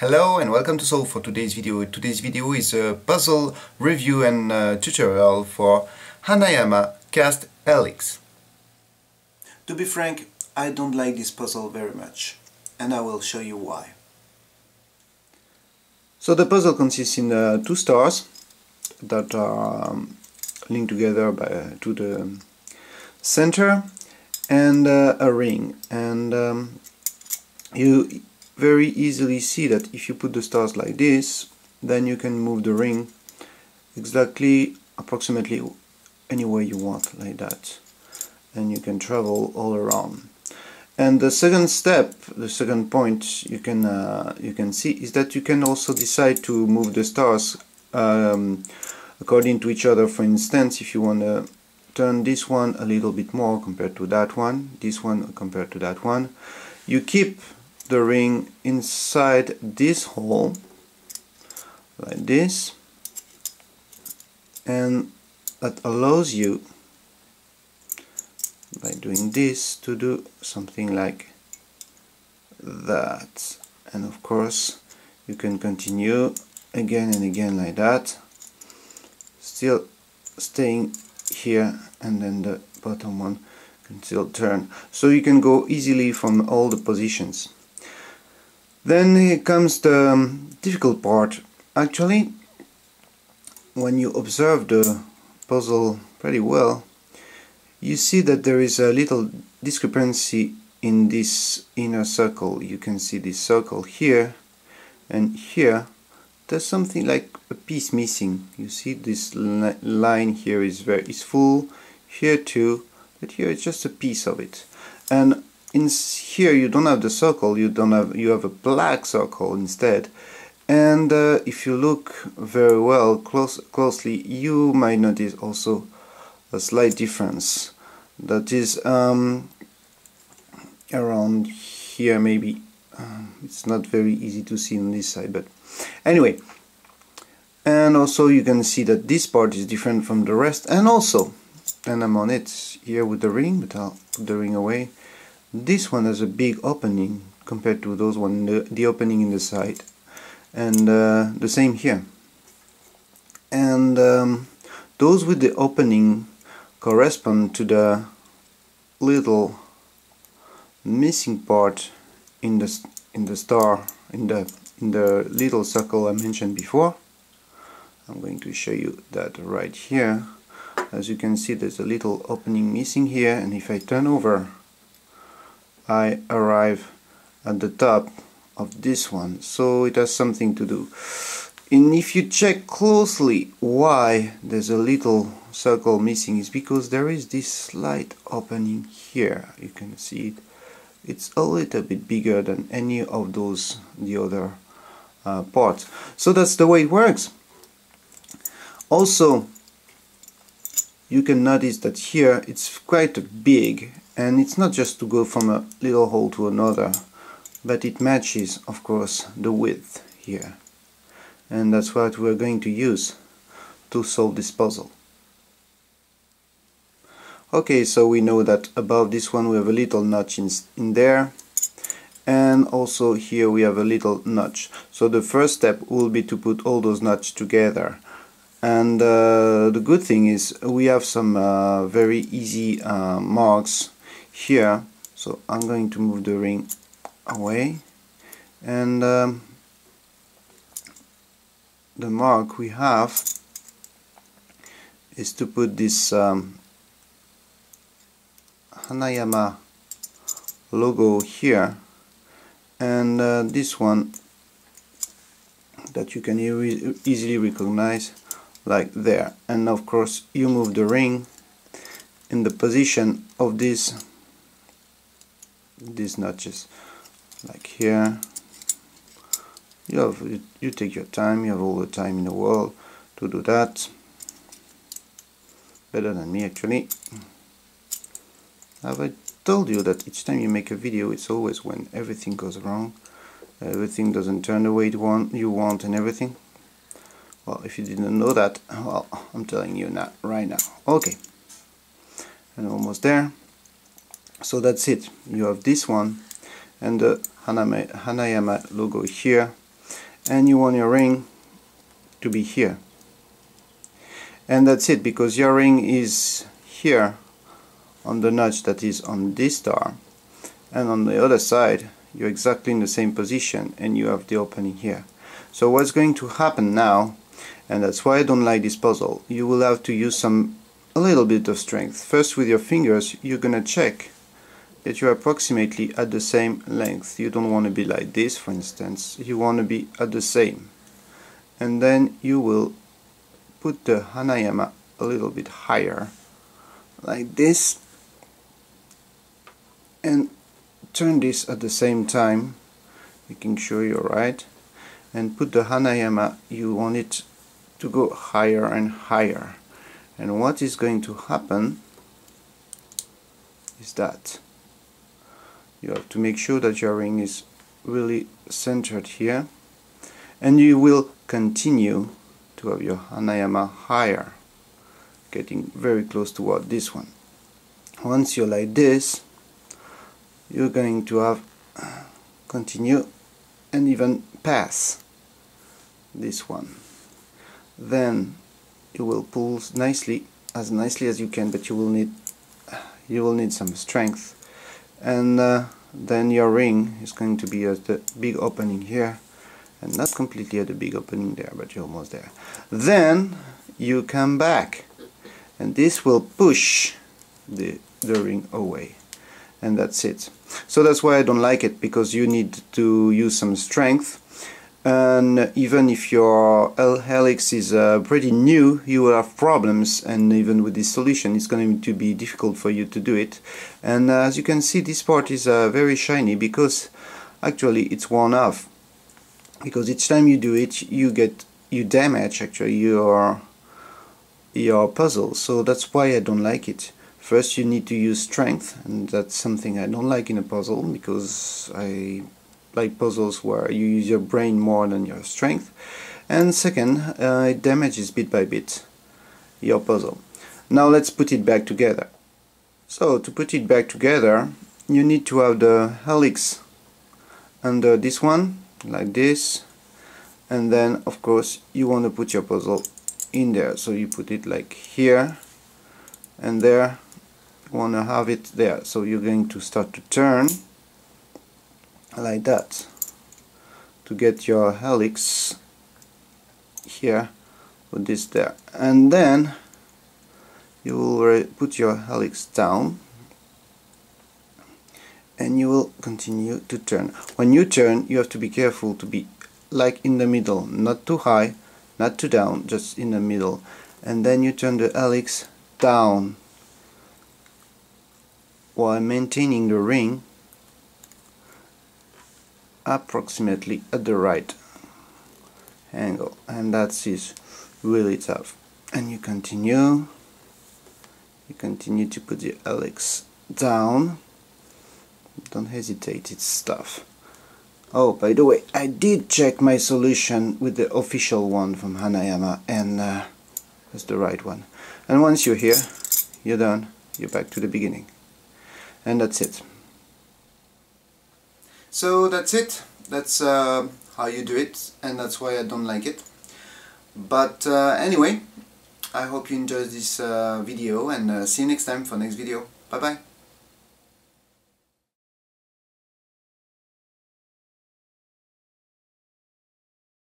Hello and welcome to Solve for today's video. Today's video is a puzzle review and tutorial for Hanayama Cast Alex. To be frank, I don't like this puzzle very much, and I will show you why. So the puzzle consists in two stars that are linked together to the center and a ring, and you very easily see that if you put the stars like this, then you can move the ring exactly, approximately any way you want, like that, and you can travel all around. And the second step, the second point you can see is that you can also decide to move the stars according to each other. For instance, if you want to turn this one a little bit more compared to that one, this one compared to that one, you keep the ring inside this hole like this, and that allows you, by doing this, to do something like that. And of course you can continue again and again like that, still staying here, and then the bottom one can still turn, so you can go easily from all the positions. Then here comes the difficult part. Actually, when you observe the puzzle pretty well, you see that there is a little discrepancy in this inner circle. You can see this circle here and here. There's something like a piece missing. You see this line here is full, here too, but here it's just a piece of it. And in here you don't have the circle, you have a black circle instead. And if you look very well closely, you might notice also a slight difference that is around here, maybe. It's not very easy to see on this side, but anyway. And also you can see that this part is different from the rest. And also, and I'm on it here with the ring, but I'll put the ring away. This one has a big opening compared to those one, the opening in the side, and the same here. And those with the opening correspond to the little missing part in the star, in the little circle I mentioned before. I'm going to show you that right here. As you can see, there's a little opening missing here, and if I turn over, I arrive at the top of this one, so it has something to do. And if you check closely why there's a little circle missing, is because there is this slight opening here. You can see it. It's a little bit bigger than any of those, the other parts. So that's the way it works. Also, you can notice that here it's quite big, and it's not just to go from a little hole to another, but it matches, of course, the width here. And that's what we're going to use to solve this puzzle. Okay, so we know that above this one we have a little notch in there, and also here we have a little notch. So the first step will be to put all those notches together. And the good thing is we have some very easy marks here. So I'm going to move the ring away, and the mark we have is to put this Hanayama logo here, and this one that you can easily recognize, like there. And of course you move the ring in the position of these notches, like here. You take your time, you have all the time in the world to do that. Better than me, actually. Have I told you that each time you make a video, it's always when everything goes wrong, everything doesn't turn the way you want and everything? Well, if you didn't know that, well, I'm telling you now, right now. Okay, and almost there. So that's it. You have this one and the Hanayama logo here, and you want your ring to be here. And that's it, because your ring is here on the notch that is on this star, and on the other side you're exactly in the same position and you have the opening here. So what's going to happen now, and that's why I don't like this puzzle, you will have to use a little bit of strength. First, with your fingers you're gonna check that you're approximately at the same length. You don't want to be like this, for instance, you want to be at the same. And then you will put the Hanayama a little bit higher, like this, and turn this at the same time, making sure you're right, and put the Hanayama, you want it to go higher and higher. And what is going to happen is that you have to make sure that your ring is really centered here, and you will continue to have your Hanayama higher, getting very close toward this one. Once you're like this, you're going to have continue and even pass this one. Then you will pull nicely as you can, but you will need some strength. And then your ring is going to be at the big opening here, and not completely at the big opening there, but you're almost there. Then you come back, and this will push the ring away, and that's it. So that's why I don't like it, because you need to use some strength. And even if your Helix is pretty new, you will have problems, and even with this solution it's going to be difficult for you to do it. And as you can see, this part is very shiny, because actually it's worn off, because each time you do it you damage actually your puzzle. So that's why I don't like it. First you need to use strength, and that's something I don't like in a puzzle, because I like puzzles where you use your brain more than your strength. And second, it damages bit by bit your puzzle. Now let's put it back together. So to put it back together you need to have the Helix under this one, like this, and then of course you want to put your puzzle in there. So you put it like here and there, you want to have it there. So you're going to start to turn like that to get your Helix here, put this there, and then you will put your Helix down and you will continue to turn. When you turn you have to be careful to be like in the middle, not too high, not too down, just in the middle. And then you turn the Helix down while maintaining the ring approximately at the right angle, and that is really tough. And you continue to put the Helix down, don't hesitate, it's tough. Oh, by the way, I did check my solution with the official one from Hanayama, and that's the right one. And once you're here, you're done, you're back to the beginning, and that's it. So that's it, that's how you do it, and that's why I don't like it. But anyway, I hope you enjoyed this video, and see you next time for next video. Bye bye.